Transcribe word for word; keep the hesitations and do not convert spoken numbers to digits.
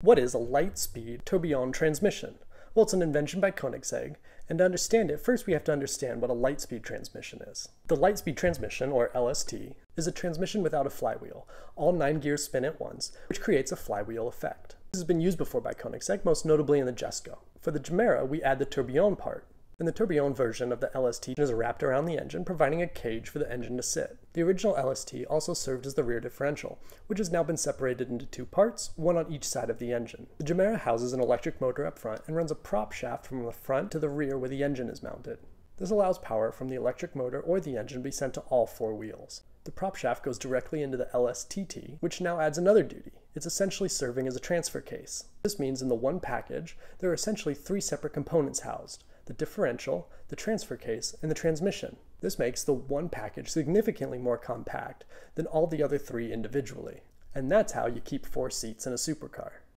What is a light speed tourbillon transmission? Well, it's an invention by Koenigsegg, and to understand it, first we have to understand what a light speed transmission is. The light speed transmission, or L S T, is a transmission without a flywheel. All nine gears spin at once, which creates a flywheel effect. This has been used before by Koenigsegg, most notably in the Jesco. For the Gemera, we add the tourbillon part, and the tourbillon version of the L S T is wrapped around the engine, providing a cage for the engine to sit. The original L S T also served as the rear differential, which has now been separated into two parts, one on each side of the engine. The Gemera houses an electric motor up front and runs a prop shaft from the front to the rear where the engine is mounted. This allows power from the electric motor or the engine to be sent to all four wheels. The prop shaft goes directly into the L S T T, which now adds another duty. It's essentially serving as a transfer case. This means in the one package, there are essentially three separate components housed: the differential, the transfer case, and the transmission. This makes the one package significantly more compact than all the other three individually. And that's how you keep four seats in a supercar.